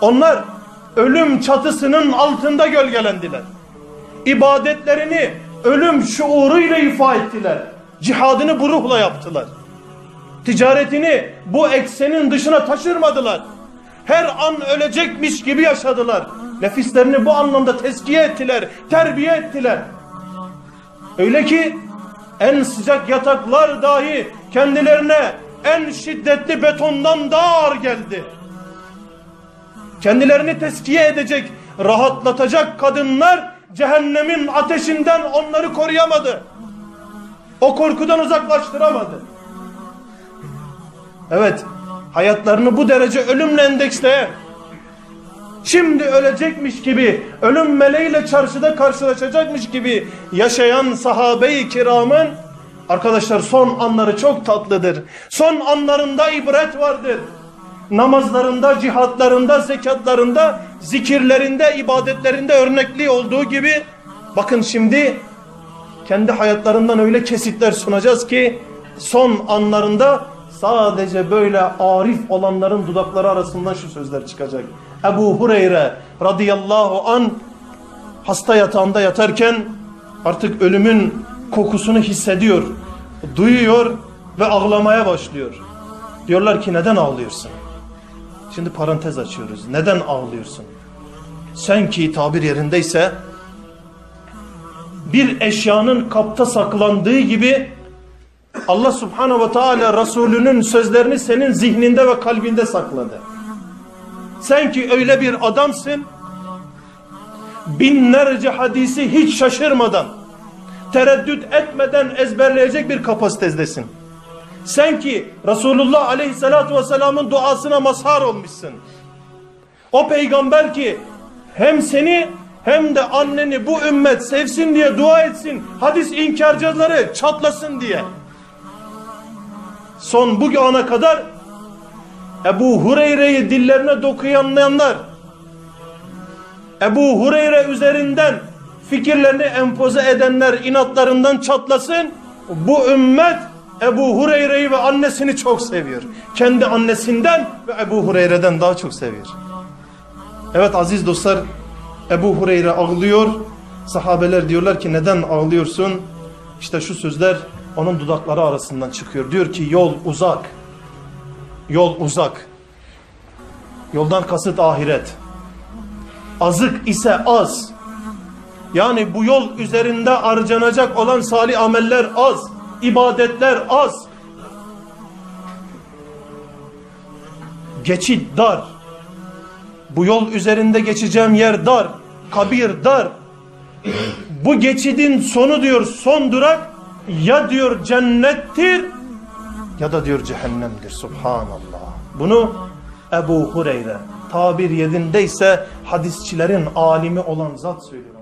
Onlar ölüm çatısının altında gölgelendiler. İbadetlerini ölüm şuuruyla ifa ettiler. Cihadını bu ruhla yaptılar. Ticaretini bu eksenin dışına taşırmadılar. Her an ölecekmiş gibi yaşadılar. Nefislerini bu anlamda tezkiye ettiler, terbiye ettiler. Öyle ki en sıcak yataklar dahi kendilerine en şiddetli betondan daha ağır geldi. Kendilerini tezkiye edecek, rahatlatacak kadınlar cehennemin ateşinden onları koruyamadı. O korkudan uzaklaştıramadı. Evet, hayatlarını bu derece ölümle endeksleyen, şimdi ölecekmiş gibi, ölüm meleğiyle çarşıda karşılaşacakmış gibi yaşayan sahabe-i kiramın, arkadaşlar, son anları çok tatlıdır. Son anlarında ibret vardır. Namazlarında, cihatlarında, zekatlarında, zikirlerinde, ibadetlerinde örnekli olduğu gibi, bakın şimdi kendi hayatlarından öyle kesitler sunacağız ki son anlarında sadece böyle arif olanların dudakları arasından şu sözler çıkacak. Ebu Hureyre radıyallahu an hasta yatağında yatarken artık ölümün kokusunu hissediyor, duyuyor ve ağlamaya başlıyor. Diyorlar ki neden ağlıyorsun? Şimdi parantez açıyoruz. Neden ağlıyorsun? Sen ki tabir yerindeyse bir eşyanın kapta saklandığı gibi Allah subhanehu ve Teala Resulünün sözlerini senin zihninde ve kalbinde sakladı. Sen ki öyle bir adamsın, binlerce hadisi hiç şaşırmadan, tereddüt etmeden ezberleyecek bir kapasitedesin. Sen ki Resulullah aleyhissalatu vesselamın duasına mazhar olmuşsun. O peygamber ki hem seni hem de anneni bu ümmet sevsin diye dua etsin, hadis inkarcıları çatlasın diye. Son bu ana kadar Ebu Hureyre'yi dillerine dokuyanlayanlar, Ebu Hureyre üzerinden fikirlerini empoze edenler inatlarından çatlasın, bu ümmet Ebu Hureyre'yi ve annesini çok seviyor. Kendi annesinden ve Ebu Hureyre'den daha çok seviyor. Evet aziz dostlar, Ebu Hureyre ağlıyor. Sahabeler diyorlar ki neden ağlıyorsun? İşte şu sözler onun dudakları arasından çıkıyor. Diyor ki yol uzak. Yol uzak. Yoldan kasıt ahiret. Azık ise az. Yani bu yol üzerinde harcanacak olan salih ameller az. İbadetler az. Geçit dar. Bu yol üzerinde geçeceğim yer dar. Kabir dar. Bu geçidin sonu diyor, son durak ya diyor cennettir ya da diyor cehennemdir. Subhanallah. Bunu Ebu Hureyre tabir yerindeyse hadisçilerin alimi olan zat söylüyor.